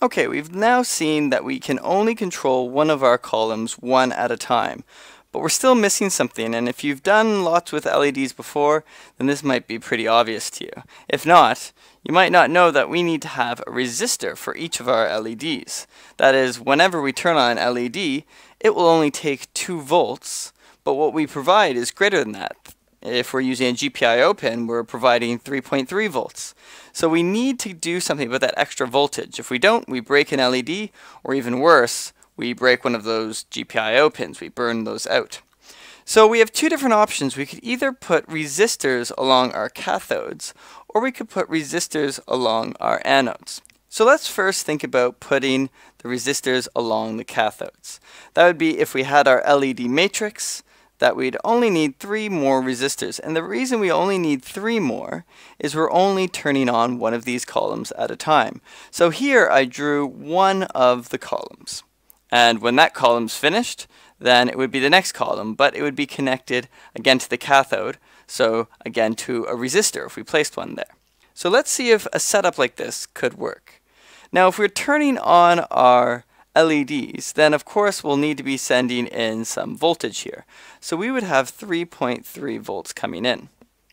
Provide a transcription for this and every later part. Okay, we've now seen that we can only control one of our columns one at a time, but we're still missing something, and if you've done lots with LEDs before, then this might be pretty obvious to you. If not, you might not know that we need to have a resistor for each of our LEDs. That is, whenever we turn on an LED, it will only take 2 volts, but what we provide is greater than that. If we're using a GPIO pin, we're providing 3.3 volts. So we need to do something about that extra voltage. If we don't, we break an LED, or even worse, we break one of those GPIO pins. We burn those out. So we have two different options. We could either put resistors along our cathodes, or we could put resistors along our anodes. So let's first think about putting the resistors along the cathodes. That would be if we had our LED matrix, that we'd only need 3 more resistors. And the reason we only need 3 more is we're only turning on one of these columns at a time. So here I drew one of the columns. And when that column's finished, then it would be the next column, but it would be connected again to the cathode, so again to a resistor if we placed one there. So let's see if a setup like this could work. Now if we're turning on our LEDs, then of course we'll need to be sending in some voltage here. So we would have 3.3 volts coming in.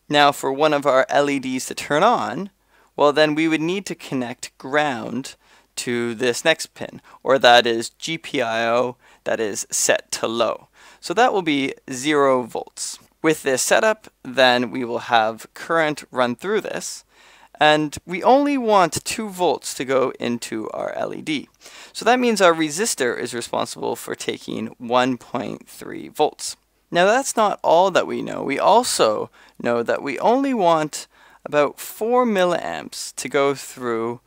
Now for one of our LEDs to turn on, well then we would need to connect ground to this next pin, or that is GPIO, that is set to low. So that will be 0 volts. With this setup, then we will have current run through this, and we only want 2 volts to go into our LED. So that means our resistor is responsible for taking 1.3 volts. Now that's not all that we know. We also know that we only want about 4 milliamps to go through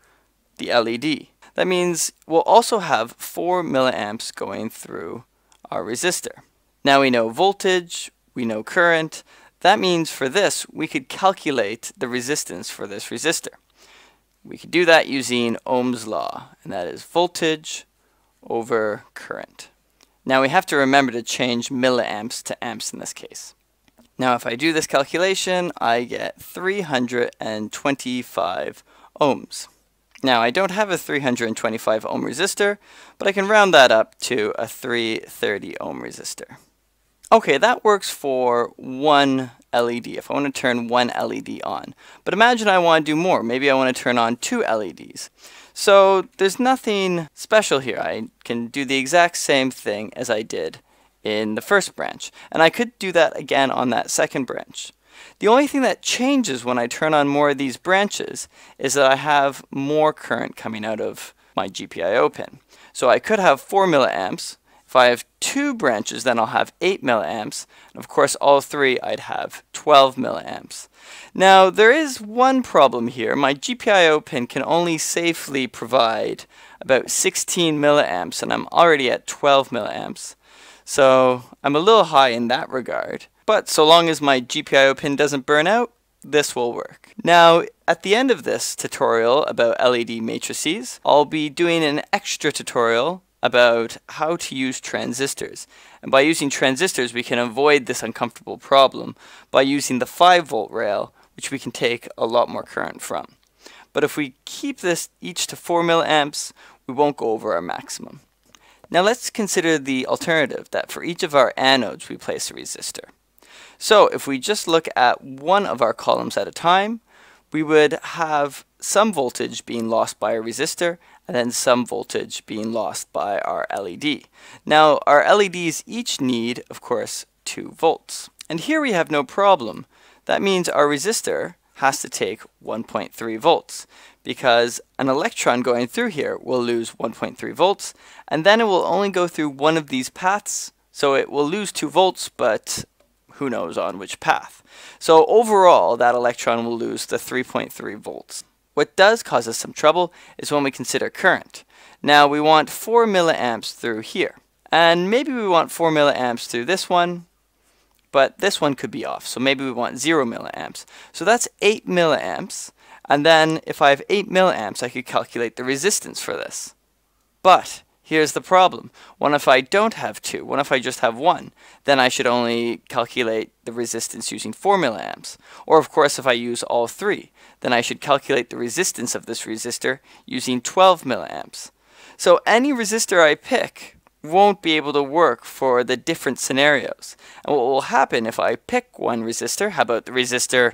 the LED. That means we'll also have 4 milliamps going through our resistor. Now we know voltage, we know current. That means for this, we could calculate the resistance for this resistor. We could do that using Ohm's law, and that is voltage over current. Now we have to remember to change milliamps to amps in this case. Now if I do this calculation, I get 325 ohms. Now I don't have a 325 ohm resistor, but I can round that up to a 330 ohm resistor. Okay, that works for one LED, if I want to turn one LED on. But imagine I want to do more. Maybe I want to turn on 2 LEDs. So there's nothing special here. I can do the exact same thing as I did in the first branch. And I could do that again on that second branch. The only thing that changes when I turn on more of these branches is that I have more current coming out of my GPIO pin. So I could have 4 milliamps. If I have 2 branches, then I'll have 8 milliamps. And of course, all 3, I'd have 12 milliamps. Now, there is one problem here. My GPIO pin can only safely provide about 16 milliamps, and I'm already at 12 milliamps. So I'm a little high in that regard. But so long as my GPIO pin doesn't burn out, this will work. Now, at the end of this tutorial about LED matrices, I'll be doing an extra tutorial about how to use transistors. And by using transistors, we can avoid this uncomfortable problem by using the 5-volt rail, which we can take a lot more current from. But if we keep this each to 4 milliamps, we won't go over our maximum. Now let's consider the alternative, that for each of our anodes, we place a resistor. So if we just look at one of our columns at a time, we would have some voltage being lost by a resistor, and then some voltage being lost by our LED. Now, our LEDs each need, of course, 2 volts. And here we have no problem. That means our resistor has to take 1.3 volts, because an electron going through here will lose 1.3 volts, and then it will only go through one of these paths, so it will lose 2 volts, but who knows on which path. So overall, that electron will lose the 3.3 volts. What does cause us some trouble is when we consider current. Now we want 4 milliamps through here, and maybe we want 4 milliamps through this one, but this one could be off, so maybe we want 0 milliamps. So that's 8 milliamps, and then if I have 8 milliamps, I could calculate the resistance for this. But Here's the problem. What if I don't have two? What if I just have one? Then I should only calculate the resistance using formula amps. Or of course, if I use all three, then I should calculate the resistance of this resistor using 12 milliamps. So any resistor I pick won't be able to work for the different scenarios. And what will happen if I pick one resistor, how about the resistor,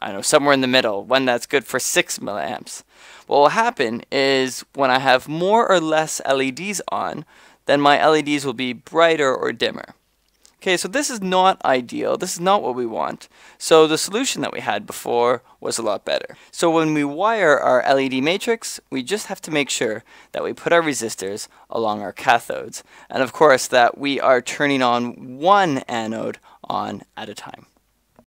I don't know, somewhere in the middle, one that's good for 6 milliamps. What will happen is when I have more or less LEDs on, then my LEDs will be brighter or dimmer. Okay, so this is not ideal. This is not what we want. So the solution that we had before was a lot better. So when we wire our LED matrix, we just have to make sure that we put our resistors along our cathodes. And of course that we are turning on one anode on at a time.